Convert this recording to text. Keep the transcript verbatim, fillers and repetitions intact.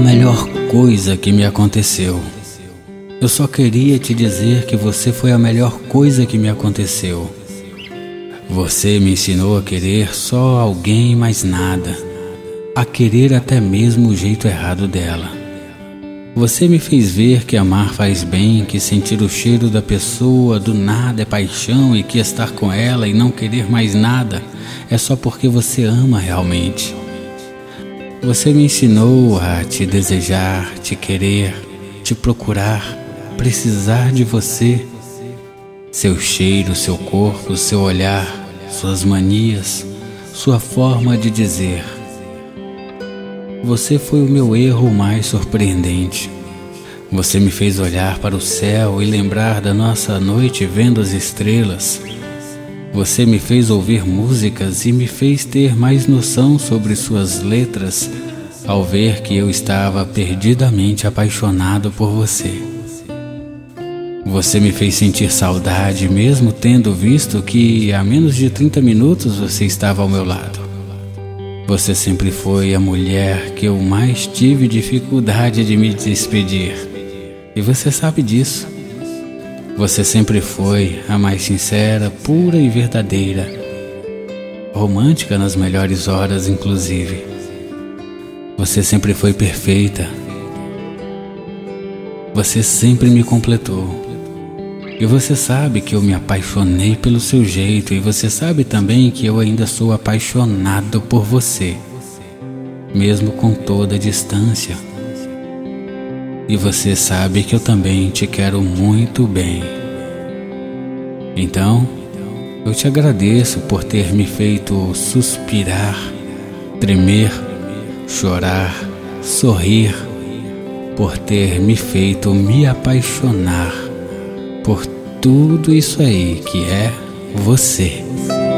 a melhor coisa que me aconteceu. Eu só queria te dizer que você foi a melhor coisa que me aconteceu. Você me ensinou a querer só alguém e mais nada, a querer até mesmo o jeito errado dela. Você me fez ver que amar faz bem, que sentir o cheiro da pessoa do nada é paixão e que estar com ela e não querer mais nada é só porque você ama realmente. Você me ensinou a te desejar, te querer, te procurar, precisar de você. Seu cheiro, seu corpo, seu olhar, suas manias, sua forma de dizer. Você foi o meu erro mais surpreendente. Você me fez olhar para o céu e lembrar da nossa noite vendo as estrelas. Você me fez ouvir músicas e me fez ter mais noção sobre suas letras, ao ver que eu estava perdidamente apaixonado por você. Você me fez sentir saudade, mesmo tendo visto que há menos de trinta minutos você estava ao meu lado. Você sempre foi a mulher que eu mais tive dificuldade de me despedir, e você sabe disso. Você sempre foi a mais sincera, pura e verdadeira, romântica nas melhores horas, inclusive. Você sempre foi perfeita. Você sempre me completou. E você sabe que eu me apaixonei pelo seu jeito, e você sabe também que eu ainda sou apaixonado por você, mesmo com toda a distância. E você sabe que eu também te quero muito bem. Então, eu te agradeço por ter me feito suspirar, tremer, chorar, sorrir, por ter me feito me apaixonar por tudo isso aí que é você.